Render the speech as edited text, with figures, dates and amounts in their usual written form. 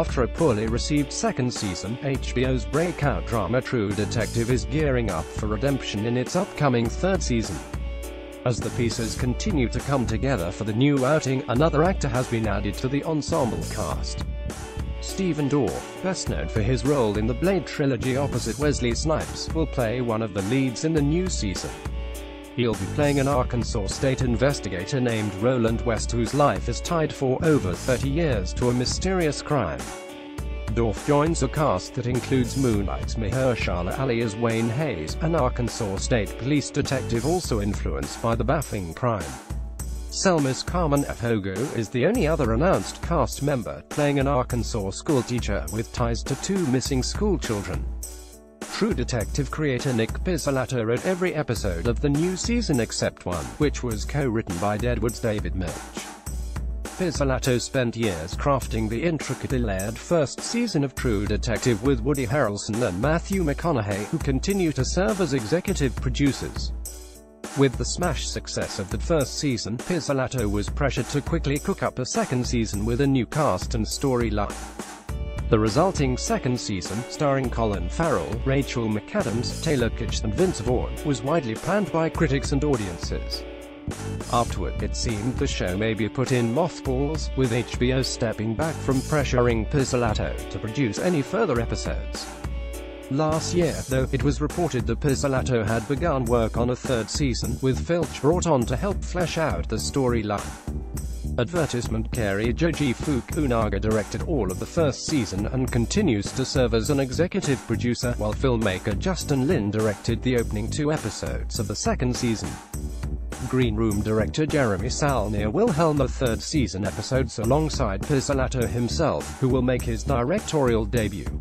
After a poorly received second season, HBO's breakout drama True Detective is gearing up for redemption in its upcoming third season. As the pieces continue to come together for the new outing, another actor has been added to the ensemble cast. Stephen Dorff, best known for his role in the Blade trilogy opposite Wesley Snipes, will play one of the leads in the new season. He'll be playing an Arkansas state investigator named Roland West, whose life is tied for over 30 years to a mysterious crime. Dorff joins a cast that includes Moonlight's Mahershala Ali as Wayne Hayes, an Arkansas state police detective also influenced by the baffling crime. Selmas Carmen Afogo is the only other announced cast member, playing an Arkansas schoolteacher with ties to two missing schoolchildren. True Detective creator Nic Pizzolatto wrote every episode of the new season except one, which was co-written by Deadwood's David Milch. Pizzolatto spent years crafting the intricately layered first season of True Detective with Woody Harrelson and Matthew McConaughey, who continue to serve as executive producers. With the smash success of the first season, Pizzolatto was pressured to quickly cook up a second season with a new cast and storyline. The resulting second season, starring Colin Farrell, Rachel McAdams, Taylor Kitsch and Vince Vaughn, was widely panned by critics and audiences. Afterward, it seemed the show may be put in mothballs, with HBO stepping back from pressuring Pizzolatto to produce any further episodes. Last year, though, it was reported that Pizzolatto had begun work on a third season, with Filch brought on to help flesh out the storyline. Advertisement Cary Joji Fukunaga directed all of the first season and continues to serve as an executive producer, while filmmaker Justin Lin directed the opening two episodes of the second season. Green Room director Jeremy Saulnier will helm the third season episodes alongside Pizzolatto himself, who will make his directorial debut.